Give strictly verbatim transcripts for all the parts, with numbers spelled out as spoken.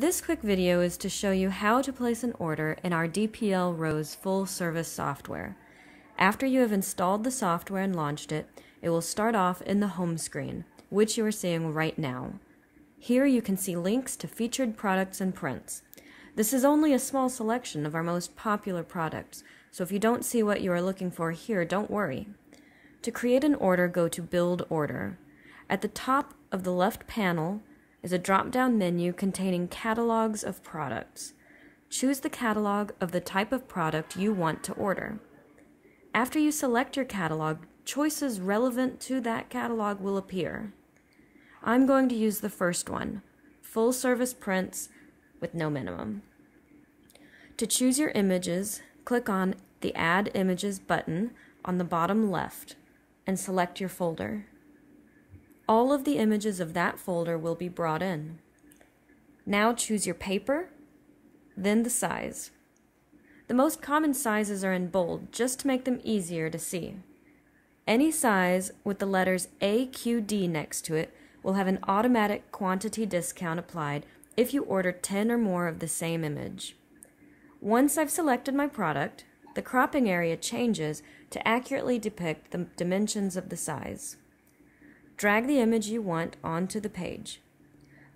This quick video is to show you how to place an order in our D P L ROES full service software. After you have installed the software and launched it, it will start off in the home screen, which you are seeing right now. Here you can see links to featured products and prints. This is only a small selection of our most popular products, so if you don't see what you are looking for here, don't worry. To create an order, go to Build Order. At the top of the left panel is a drop-down menu containing catalogs of products. Choose the catalog of the type of product you want to order. After you select your catalog, choices relevant to that catalog will appear. I'm going to use the first one, full service prints with no minimum. To choose your images, click on the Add Images button on the bottom left and select your folder. All of the images of that folder will be brought in. Now choose your paper, then the size. The most common sizes are in bold, just to make them easier to see. Any size with the letters A Q D next to it will have an automatic quantity discount applied if you order ten or more of the same image. Once I've selected my product, the cropping area changes to accurately depict the dimensions of the size. Drag the image you want onto the page.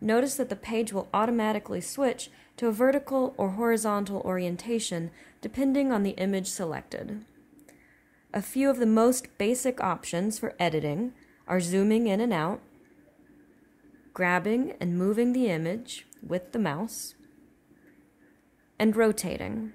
Notice that the page will automatically switch to a vertical or horizontal orientation depending on the image selected. A few of the most basic options for editing are zooming in and out, grabbing and moving the image with the mouse, and rotating.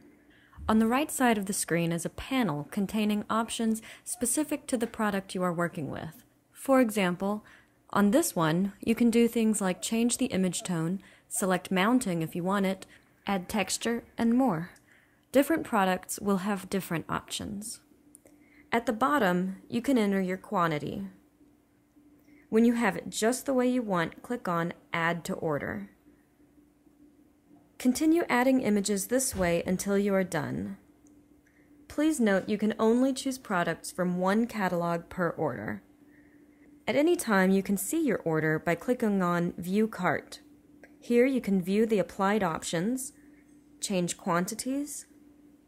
On the right side of the screen is a panel containing options specific to the product you are working with. For example, on this one, you can do things like change the image tone, select mounting if you want it, add texture, and more. Different products will have different options. At the bottom, you can enter your quantity. When you have it just the way you want, click on Add to Order. Continue adding images this way until you are done. Please note you can only choose products from one catalog per order. At any time, you can see your order by clicking on View Cart. Here you can view the applied options, change quantities,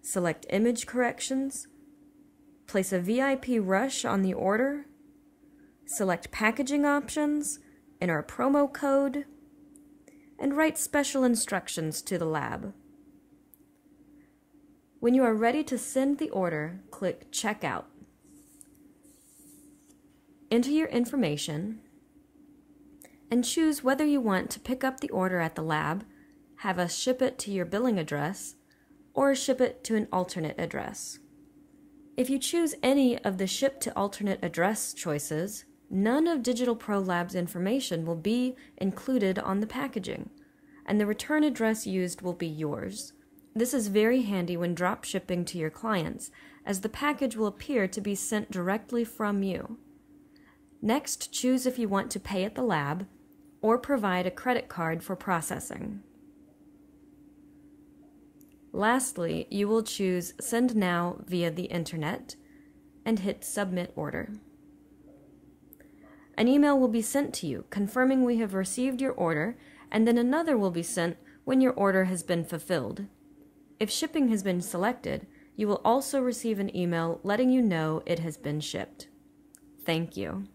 select image corrections, place a V I P rush on the order, select packaging options, enter a promo code, and write special instructions to the lab. When you are ready to send the order, click Checkout. Enter your information and choose whether you want to pick up the order at the lab, have us ship it to your billing address, or ship it to an alternate address. If you choose any of the ship to alternate address choices, none of Digital Pro Lab's information will be included on the packaging, and the return address used will be yours. This is very handy when drop shipping to your clients, as the package will appear to be sent directly from you. Next, choose if you want to pay at the lab or provide a credit card for processing. Lastly, you will choose Send Now via the Internet and hit Submit Order. An email will be sent to you confirming we have received your order, and then another will be sent when your order has been fulfilled. If shipping has been selected, you will also receive an email letting you know it has been shipped. Thank you.